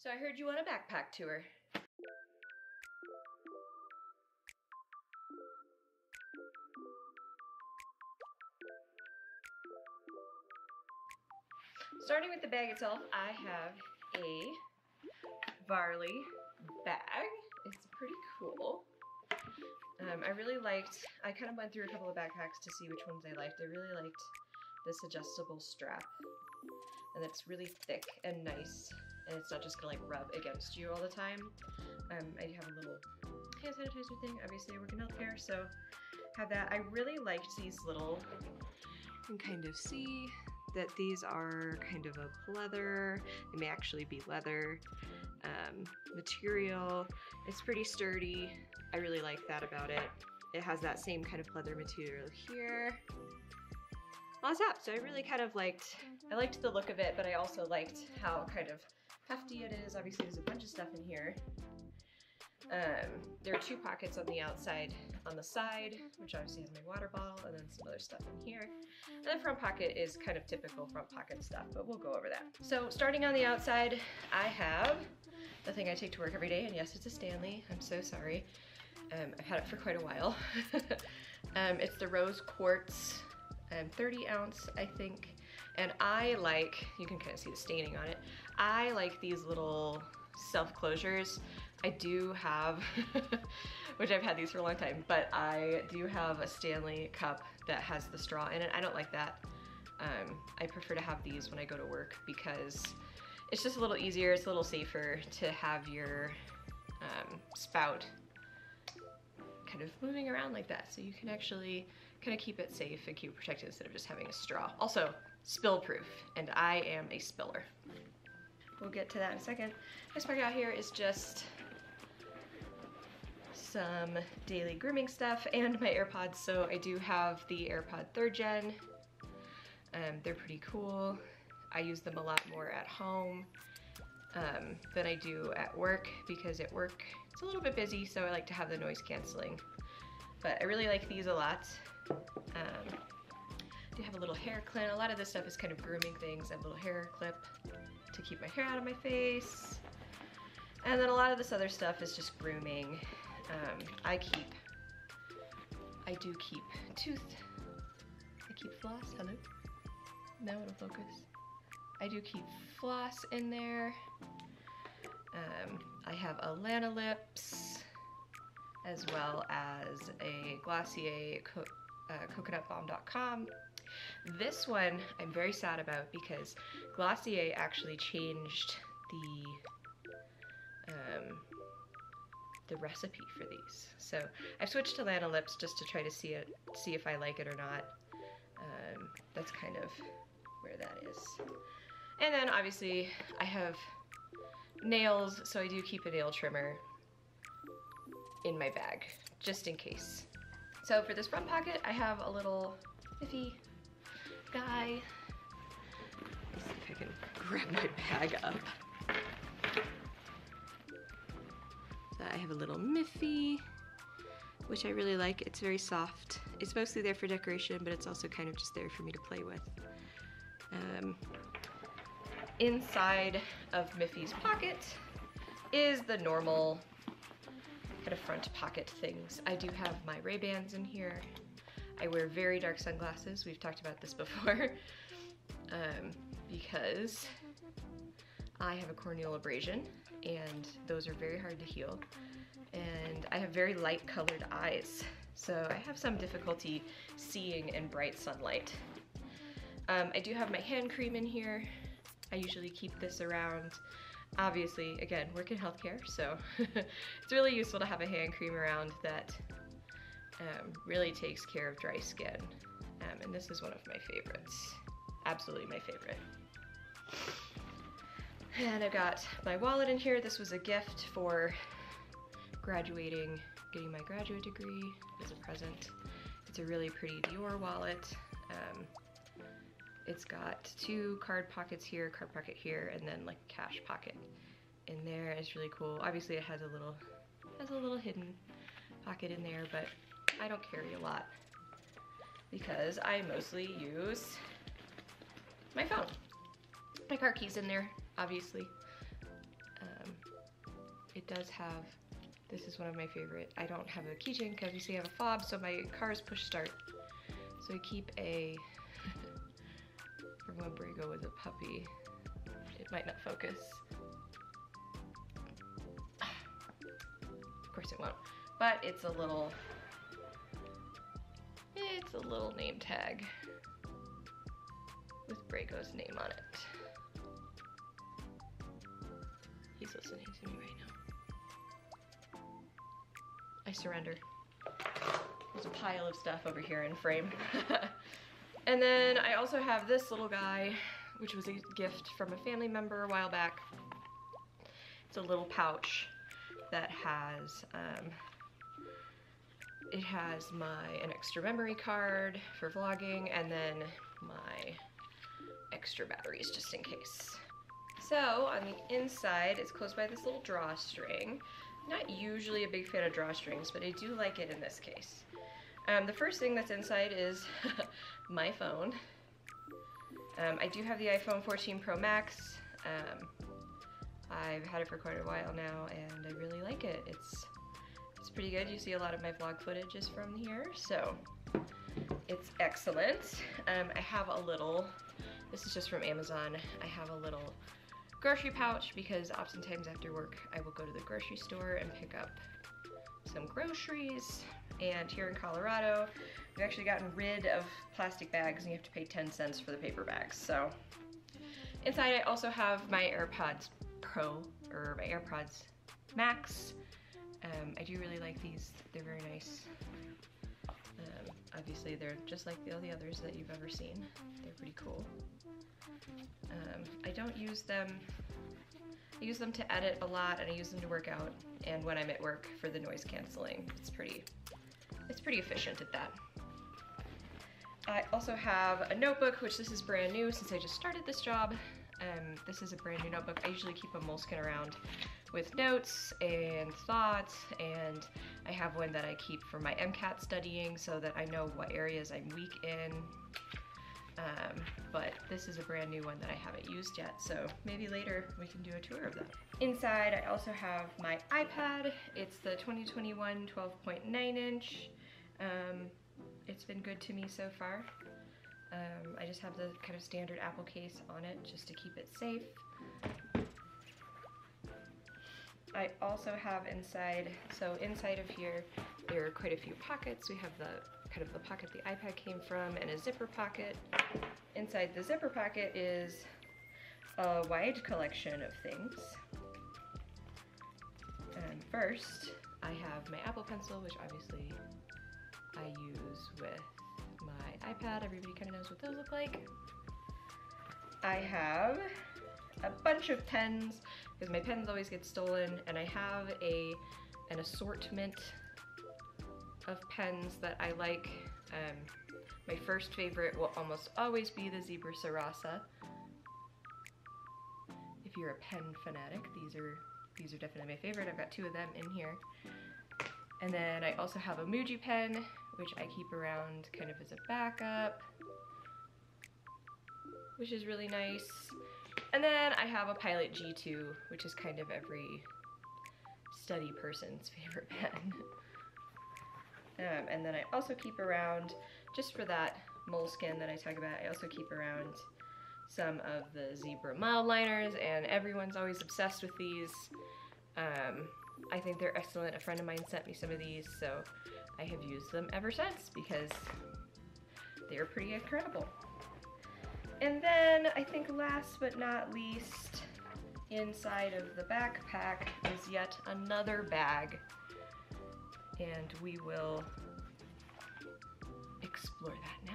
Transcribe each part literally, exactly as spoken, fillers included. So I heard you want a backpack tour. Starting with the bag itself, I have a Varley bag. It's pretty cool. Um, I really liked, I kind of went through a couple of backpacks to see which ones I liked. I really liked this adjustable strap, and it's really thick and nice, and it's not just gonna like rub against you all the time. Um, I have a little hand sanitizer thing. Obviously I work in healthcare, so have that. I really liked these little, you can kind of see that these are kind of a pleather. They may actually be leather um, material. It's pretty sturdy. I really like that about it. It has that same kind of pleather material here. On top, so I really kind of liked, I liked the look of it, but I also liked how kind of hefty it is. Obviously there's a bunch of stuff in here. Um, there are two pockets on the outside, on the side, which obviously has my water bottle, and then some other stuff in here. And the front pocket is kind of typical front pocket stuff, but we'll go over that. So starting on the outside, I have the thing I take to work every day, and yes, it's a Stanley, I'm so sorry. Um, I've had it for quite a while. um, it's the rose quartz um, thirty ounce, I think. And I like, you can kind of see the staining on it, I like these little self-closures. I do have, which I've had these for a long time, but I do have a Stanley cup that has the straw in it. I don't like that. Um, I prefer to have these when I go to work because it's just a little easier, it's a little safer to have your um, spout kind of moving around like that. So you can actually kind of keep it safe and keep it protected instead of just having a straw. Also, spill proof, and I am a spiller. We'll get to that in a second. This part out here is just some daily grooming stuff and my AirPods. So I do have the AirPod third gen. Um, they're pretty cool. I use them a lot more at home um, than I do at work because at work it's a little bit busy, so I like to have the noise canceling. But I really like these a lot. Um, I have a little hair clip. A lot of this stuff is kind of grooming things. I have a little hair clip to keep my hair out of my face. And then a lot of this other stuff is just grooming. Um, I keep, I do keep tooth, I keep floss, hello? No, it'll focus. I do keep floss in there. Um, I have a Lanolips as well as a Glossier co uh, coconut balm dot com. This one I'm very sad about because Glossier actually changed the um, the recipe for these. So I've switched to Lanolips just to try to see it, see if I like it or not. Um, that's kind of where that is. And then obviously I have nails, so I do keep a nail trimmer in my bag just in case. So for this front pocket, I have a little Miffy guy. Let's see if I can grab my bag up. So I have a little Miffy, which I really like. It's very soft. It's mostly there for decoration, but it's also kind of just there for me to play with. Um, inside of Miffy's pocket is the normal kind of front pocket things. I do have my Ray-Bans in here. I wear very dark sunglasses. We've talked about this before um, because I have a corneal abrasion and those are very hard to heal. And I have very light colored eyes. So I have some difficulty seeing in bright sunlight. Um, I do have my hand cream in here. I usually keep this around. Obviously, again, work in healthcare, so it's really useful to have a hand cream around that Um, really takes care of dry skin. Um, and this is one of my favorites. Absolutely my favorite. And I've got my wallet in here. This was a gift for graduating, getting my graduate degree as a present. It's a really pretty Dior wallet. Um, it's got two card pockets here, card pocket here, and then like cash pocket in there. It's really cool. Obviously it has a little, has a little hidden pocket in there, but I don't carry a lot because I mostly use my phone. My car key's in there, obviously. Uh, does have, this is one of my favorite, I don't have a keychain because you see I have a fob, so my car is push start. So I keep a, from when Brago was a puppy, it might not focus. Of course it won't, but it's a little, it's a little name tag with Brago's name on it. He's listening to me right now. I surrender. There's a pile of stuff over here in frame. And then I also have this little guy, which was a gift from a family member a while back. It's a little pouch that has, um, it has my, an extra memory card for vlogging and then my extra batteries just in case. So on the inside, it's closed by this little drawstring. I'm not usually a big fan of drawstrings, but I do like it in this case. Um, the first thing that's inside is my phone. Um, I do have the iPhone fourteen Pro Max. Um, I've had it for quite a while now and I really like it. It's, it's pretty good. You see a lot of my vlog footage is from here, so it's excellent. Um, I have a little, this is just from Amazon, I have a little grocery pouch because oftentimes after work I will go to the grocery store and pick up some groceries, and here in Colorado we've actually gotten rid of plastic bags and you have to pay ten cents for the paper bags. So inside I also have my AirPods Pro or my AirPods Max. Um, I do really like these, they're very nice. Um, obviously they're just like all the others that you've ever seen. They're pretty cool. Um, I don't use them, I use them to edit a lot and I use them to work out, and when I'm at work for the noise canceling, it's pretty, it's pretty efficient at that. I also have a notebook, which this is brand new since I just started this job. Um, this is a brand new notebook. I usually keep a moleskin around with notes and thoughts, and I have one that I keep for my MCAT studying so that I know what areas I'm weak in. Um, but this is a brand new one that I haven't used yet, so maybe later we can do a tour of that. Inside I also have my iPad. It's the twenty twenty-one twelve point nine inch. Um, it's been good to me so far. Um, I just have the kind of standard Apple case on it just to keep it safe. I also have inside, so inside of here there are quite a few pockets. We have the kind of the pocket the iPad came from and a zipper pocket. Inside the zipper pocket is a wide collection of things. And first I have my Apple Pencil, which obviously I use with my iPad. Everybody kind of knows what those look like. I have a bunch of pens because my pens always get stolen, and I have a an assortment of pens that I like. Um, my first favorite will almost always be the Zebra Sarasa. If you're a pen fanatic, these are these are definitely my favorite. I've got two of them in here. And then I also have a Muji pen, which I keep around kind of as a backup, which is really nice. And then I have a Pilot G two, which is kind of every study person's favorite pen. um, and then I also keep around, just for that moleskin that I talk about, I also keep around some of the Zebra Mildliners, and everyone's always obsessed with these. Um, I think they're excellent. A friend of mine sent me some of these, so I have used them ever since because they're pretty incredible. And then I think last but not least, inside of the backpack is yet another bag, and we will explore that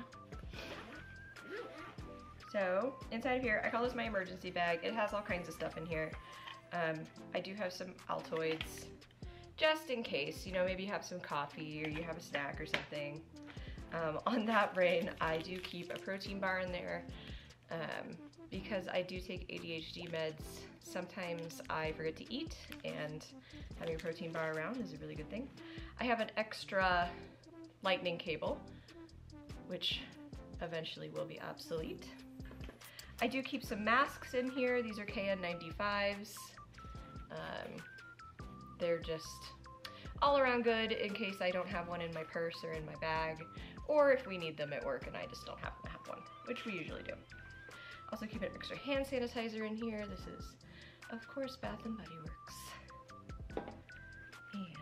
now. So inside of here, I call this my emergency bag. It has all kinds of stuff in here. Um, I do have some Altoids, just in case, you know, maybe you have some coffee or you have a snack or something. Um, on that brain, I do keep a protein bar in there um, because I do take A D H D meds. Sometimes I forget to eat, and having a protein bar around is a really good thing. I have an extra lightning cable, which eventually will be obsolete. I do keep some masks in here. These are K N ninety-fives. Um, They're just all around good in case I don't have one in my purse or in my bag, or if we need them at work and I just don't happen to have one, which we usually do. Also keep an extra hand sanitizer in here. This is, of course, Bath and Body Works.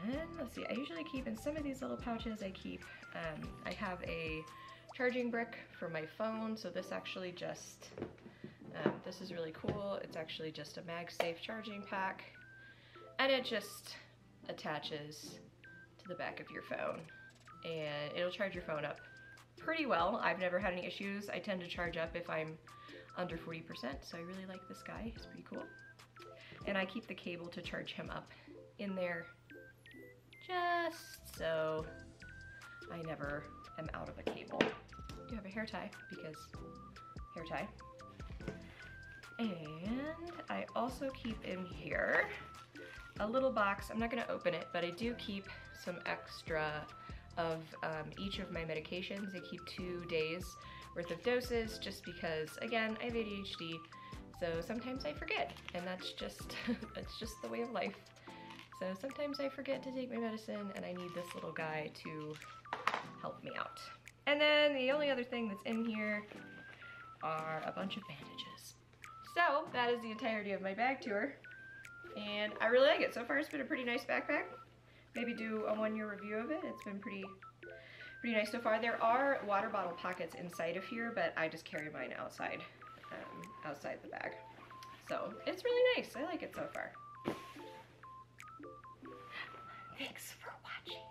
And let's see, I usually keep in some of these little pouches, I keep, um, I have a charging brick for my phone. So this actually just, um, this is really cool. It's actually just a MagSafe charging pack, and it just attaches to the back of your phone and it'll charge your phone up pretty well. I've never had any issues. I tend to charge up if I'm under forty percent. So I really like this guy, he's pretty cool. And I keep the cable to charge him up in there just so I never am out of a cable. I do have a hair tie because hair tie. And I also keep in here a little box. I'm not gonna open it, but I do keep some extra of um, each of my medications. I keep two days worth of doses just because, again, I have A D H D, so sometimes I forget, and that's just, that's just the way of life. So sometimes I forget to take my medicine and I need this little guy to help me out. And then the only other thing that's in here are a bunch of bandages. So that is the entirety of my bag tour, and I really like it. So far it's been a pretty nice backpack. Maybe do a one year review of it. It's been pretty, pretty nice so far. There are water bottle pockets inside of here, but I just carry mine outside, um, outside the bag. So it's really nice, I like it so far. Thanks for watching.